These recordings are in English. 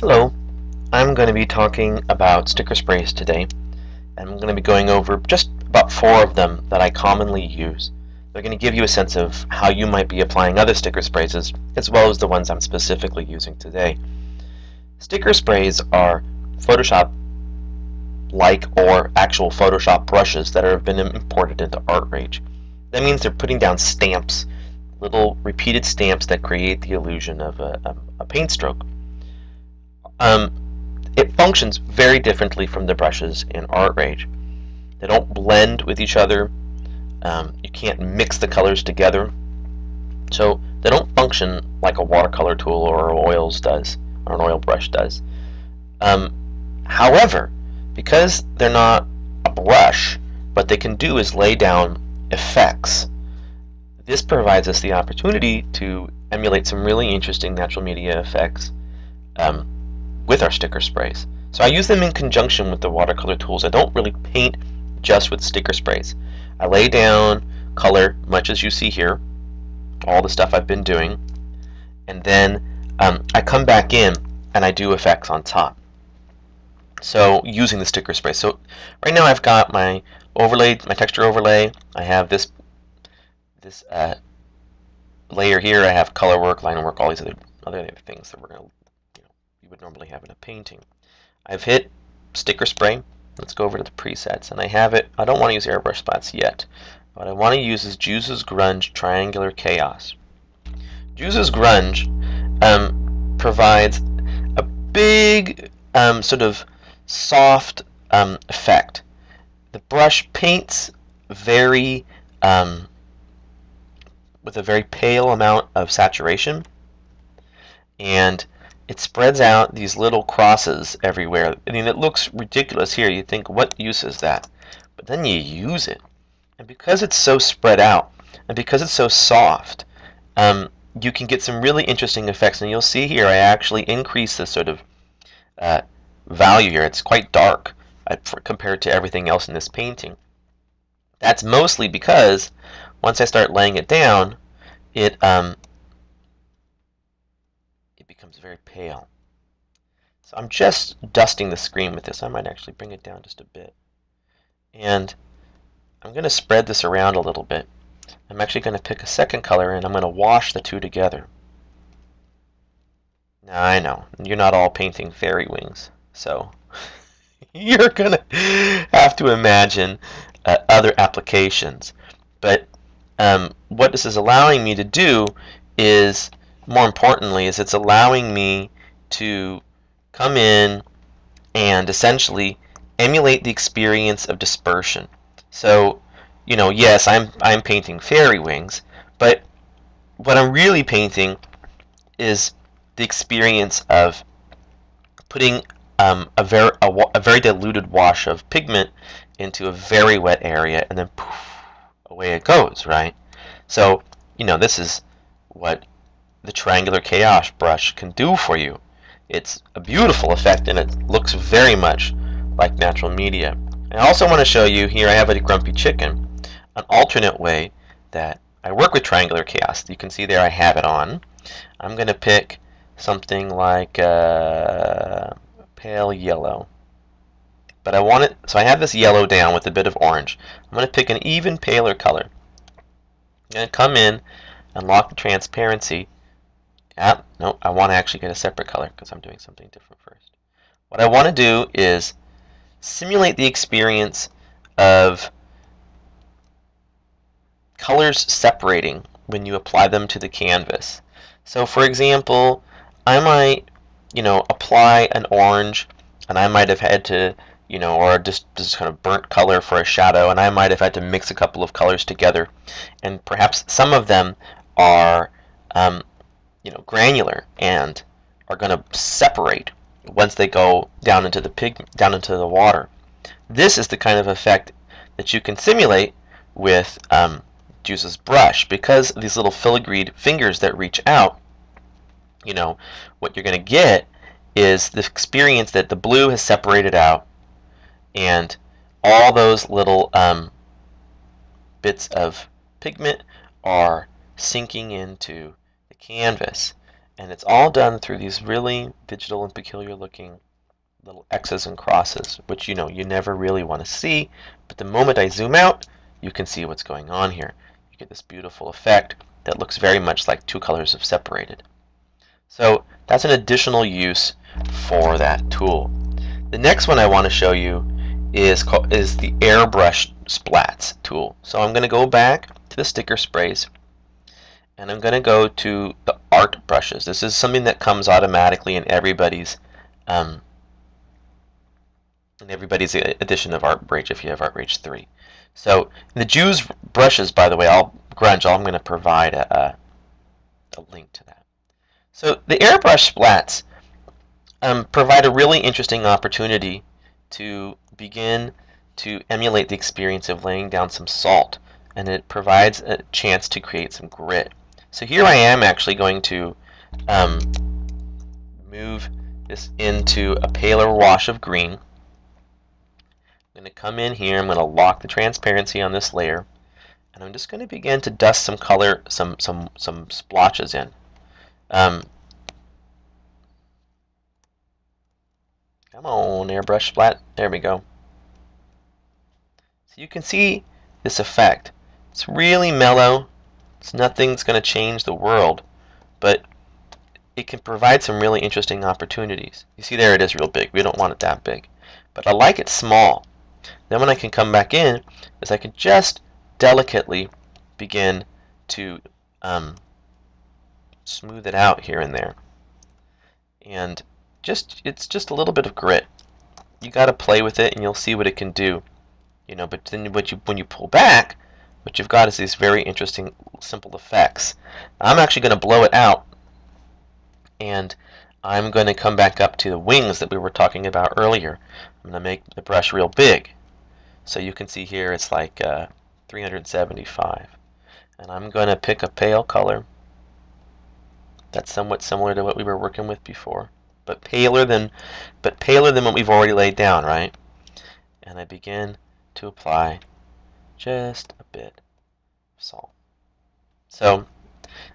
Hello, I'm going to be talking about sticker sprays today, and I'm going to be going over just about 4 of them that I commonly use. They're going to give you a sense of how you might be applying other sticker sprays as well as the ones I'm specifically using today. Sticker sprays are Photoshop-like or actual Photoshop brushes that have been imported into ArtRage. That means they're putting down stamps, little repeated stamps that create the illusion of a paint stroke. It functions very differently from the brushes in ArtRage. They don't blend with each other. You can't mix the colors together. So they don't function like a watercolor tool or oils does, or an oil brush does. However, because they're not a brush, what they can do is lay down effects. This provides us the opportunity to emulate some really interesting natural media effects with our sticker sprays. So I use them in conjunction with the watercolor tools. I don't really paint just with sticker sprays. I lay down color, much as you see here, all the stuff I've been doing, and then I come back in and I do effects on top. So using the sticker spray. So right now I've got my overlay, my texture overlay. I have this layer here. I have color work, line work, all these other things that we're going to would normally have in a painting. I've hit sticker spray. Let's go over to the presets, and I have it. I don't want to use Airbrush Splats yet. What I want to use is Juice's Grunge Triangular Chaos. Juice's Grunge provides a big sort of soft effect. The brush paints very with a very pale amount of saturation, and it spreads out these little crosses everywhere. I mean, it looks ridiculous here. You think, what use is that? But then you use it. And because it's so spread out, and because it's so soft, you can get some really interesting effects. And you'll see here, I actually increase the sort of value here. It's quite dark compared to everything else in this painting. That's mostly because once I start laying it down, it becomes very pale. So I'm just dusting the screen with this. I might actually bring it down just a bit. And I'm going to spread this around a little bit. I'm actually going to pick a second color and I'm going to wash the two together. Now I know, you're not all painting fairy wings, so you're going to have to imagine other applications. But what this is allowing me to do is, more importantly, is it's allowing me to come in and essentially emulate the experience of dispersion. So, you know, yes, I'm painting fairy wings, but what I'm really painting is the experience of putting a very diluted wash of pigment into a very wet area, and then poof, away it goes, right? So, you know, this is what the Triangular Chaos brush can do for you. It's a beautiful effect, and it looks very much like natural media. I also want to show you here, I have a Grumpy Chicken, an alternate way that I work with Triangular Chaos. You can see there I have it on. I'm going to pick something like pale yellow, but I want it, so I have this yellow down with a bit of orange. I'm going to pick an even paler color. I'm going to come in and lock the transparency. Ah, no, I want to actually get a separate color because I'm doing something different first. What I want to do is simulate the experience of colors separating when you apply them to the canvas. So for example, I might, you know, apply an orange, and I might have had to, you know, or just kind of burnt color for a shadow, and I might have had to mix a couple of colors together, and perhaps some of them are you know, granular and are going to separate once they go down into the water. This is the kind of effect that you can simulate with Juice's brush, because of these little filigreed fingers that reach out. You know, what you're going to get is the experience that the blue has separated out, and all those little bits of pigment are sinking into canvas, And it's all done through these really digital and peculiar looking little X's and crosses, which, you know, you never really want to see. But the moment I zoom out, you can see what's going on here. You get this beautiful effect that looks very much like two colors have separated. So that's an additional use for that tool. The next one I want to show you is the Airbrush Splats tool. So I'm going to go back to the sticker sprays, and I'm going to go to the art brushes. This is something that comes automatically in everybody's edition of ArtRage if you have ArtRage 3. So the Juice's brushes, by the way, I'm going to provide a link to that. So the Airbrush Splats provide a really interesting opportunity to begin to emulate the experience of laying down some salt, and it provides a chance to create some grit. So here I am actually going to move this into a paler wash of green. I'm going to come in here, I'm going to lock the transparency on this layer, and I'm just going to begin to dust some color, some splotches in. Come on, Airbrush Splat. There we go. So you can see this effect. It's really mellow. It's nothing's going to change the world, but it can provide some really interesting opportunities. You see there it is real big. We don't want it that big. But I like it small. Then when I can come back in, is I can just delicately begin to smooth it out here and there. And it's just a little bit of grit. You got to play with it and you'll see what it can do. You know, but then when you pull back, what you've got is these very interesting simple effects. I'm actually going to blow it out, and I'm going to come back up to the wings that we were talking about earlier. I'm going to make the brush real big. So you can see here it's like 375. And I'm going to pick a pale color that's somewhat similar to what we were working with before, but paler than what we've already laid down, right? And I begin to apply just a bit of salt. So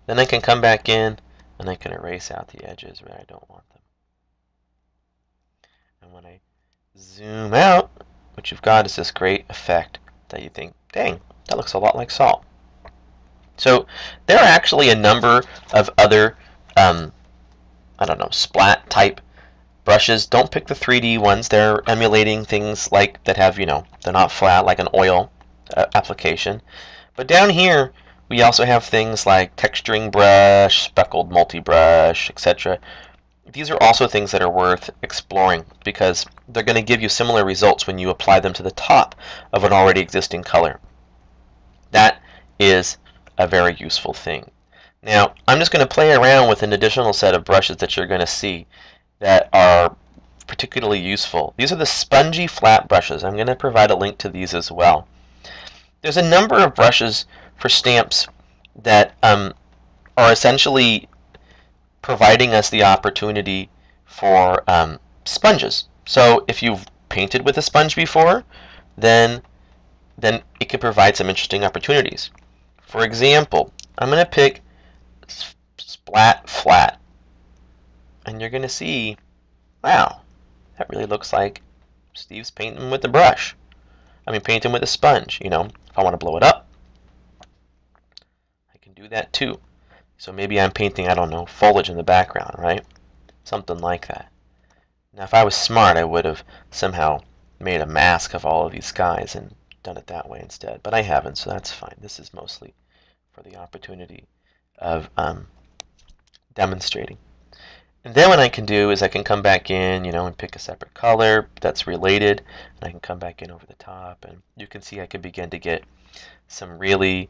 then I can come back in and I can erase out the edges where I don't want them. And when I zoom out, what you've got is this great effect that you think, dang, that looks a lot like salt. So there are actually a number of other I don't know, splat type brushes. Don't pick the 3D ones. They're emulating things like that have, you know, they're not flat like an oil application. But down here we also have things like texturing brush, speckled multi-brush, etc. These are also things that are worth exploring because they're going to give you similar results when you apply them to the top of an already existing color. That is a very useful thing. Now, I'm just going to play around with an additional set of brushes that you're going to see that are particularly useful. These are the spongy flat brushes. I'm going to provide a link to these as well. There's a number of brushes for stamps that are essentially providing us the opportunity for sponges. So if you've painted with a sponge before, then it can provide some interesting opportunities. For example, I'm going to pick Splat Flat, and you're going to see, wow, that really looks like Steve's painting with a brush. I mean, painting with a sponge. You know, if I want to blow it up, I can do that too. So maybe I'm painting, I don't know, foliage in the background, right? Something like that. Now, if I was smart, I would have somehow made a mask of all of these guys and done it that way instead. But I haven't, so that's fine. This is mostly for the opportunity of demonstrating. And then what I can do is I can come back in, you know, and pick a separate color that's related, and I can come back in over the top, and you can see I can begin to get some really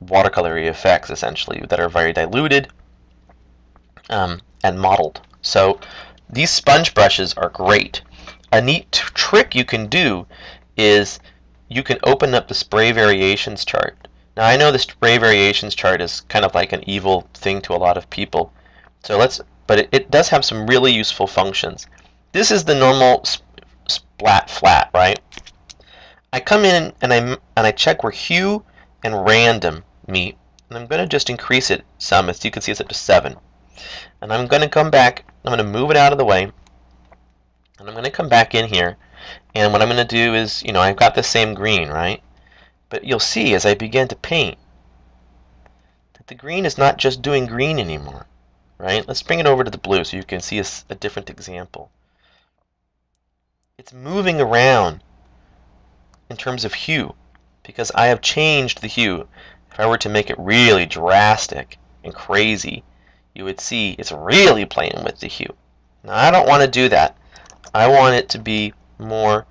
watercolor-y effects, essentially, that are very diluted and mottled. So these sponge brushes are great. A neat trick you can do is you can open up the spray variations chart. Now, I know the spray variations chart is kind of like an evil thing to a lot of people, so but it does have some really useful functions. This is the normal splat flat, right? I come in and I check where hue and random meet, and I'm going to just increase it some. As you can see, it's up to 7. And I'm going to come back, I'm going to move it out of the way, and I'm going to come back in here, and what I'm going to do is, you know, I've got the same green, right? But you'll see as I begin to paint that the green is not just doing green anymore, right? Let's bring it over to the blue so you can see a different example. It's moving around in terms of hue because I have changed the hue. If I were to make it really drastic and crazy, you would see it's really playing with the hue. Now I don't want to do that. I want it to be more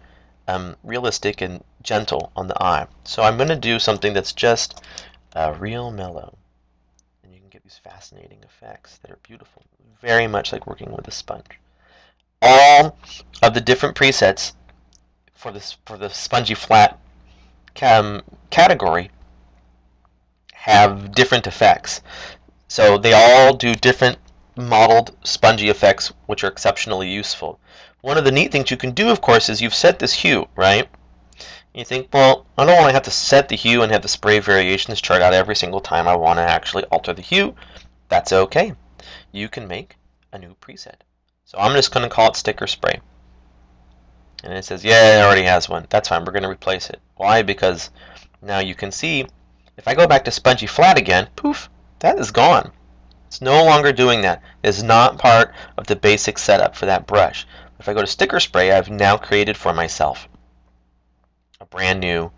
realistic and gentle on the eye. So I'm going to do something that's just real mellow. And you can get these fascinating effects that are beautiful. Very much like working with a sponge. All of the different presets for this the spongy flat category have different effects. So they all do different modeled spongy effects, which are exceptionally useful. One of the neat things you can do, of course, is you've set this hue, right? You think, well, I don't want to have to set the hue and have the spray variations chart out every single time I want to actually alter the hue. That's okay. You can make a new preset. So I'm just going to call it Sticker Spray. And it says, yeah, it already has one. That's fine. We're going to replace it. Why? Because now you can see, if I go back to Spongy Flat again, poof, that is gone. It's no longer doing that. It's not part of the basic setup for that brush. If I go to Sticker Spray, I've now created for myself a brand new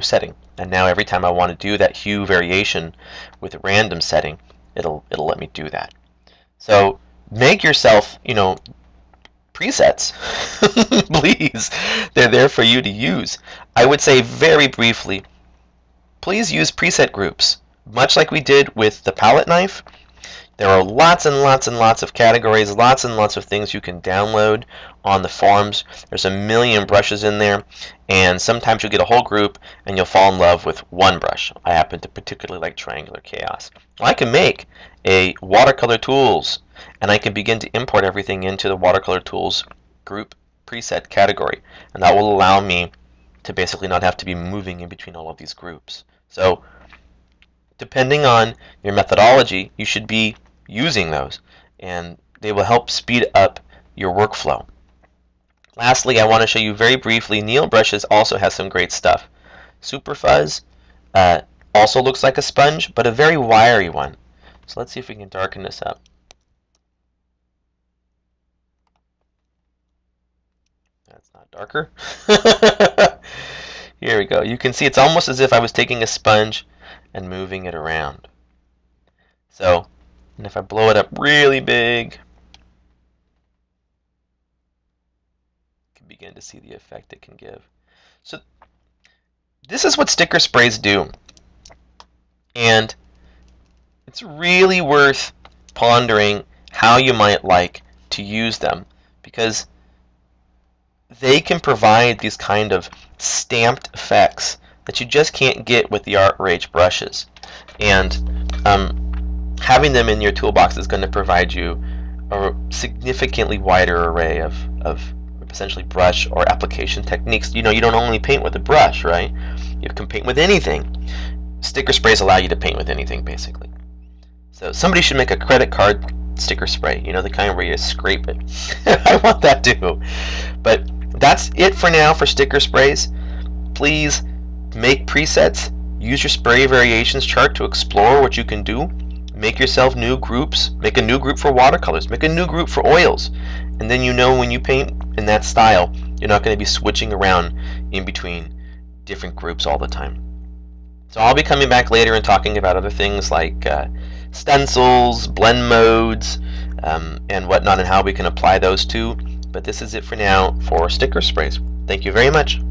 setting. And now every time I want to do that hue variation with a random setting, it'll let me do that. So make yourself, you know, presets. Please, they're there for you to use. I would say very briefly, please use preset groups. Much like we did with the palette knife, there are lots and lots and lots of categories, lots and lots of things you can download on the forums. There's a million brushes in there, and sometimes you'll get a whole group and you'll fall in love with one brush. I happen to particularly like Triangular Chaos. Well, I can make a watercolor tools, and I can begin to import everything into the watercolor tools group preset category, and that will allow me to basically not have to be moving in between all of these groups. So depending on your methodology, you should be using those, and they will help speed up your workflow. Lastly, I want to show you very briefly, Neil Brushes also has some great stuff. Super Fuzz also looks like a sponge, but a very wiry one. So let's see if we can darken this up. That's not darker. Here we go. You can see it's almost as if I was taking a sponge and moving it around. So, and if I blow it up really big, you can begin to see the effect it can give. So this is what sticker sprays do. And it's really worth pondering how you might like to use them, because they can provide these kind of stamped effects that you just can't get with the ArtRage brushes. And having them in your toolbox is going to provide you a significantly wider array of essentially brush or application techniques. You know, you don't only paint with a brush, right? You can paint with anything. Sticker sprays allow you to paint with anything, basically. So somebody should make a credit card sticker spray, you know, the kind where you scrape it. I want that too. But that's it for now for sticker sprays. Please make presets, use your spray variations chart to explore what you can do, make yourself new groups, make a new group for watercolors, make a new group for oils, and then you know when you paint in that style, you're not going to be switching around in between different groups all the time. So I'll be coming back later and talking about other things like stencils, blend modes, and whatnot, and how we can apply those too. But this is it for now for sticker sprays. Thank you very much.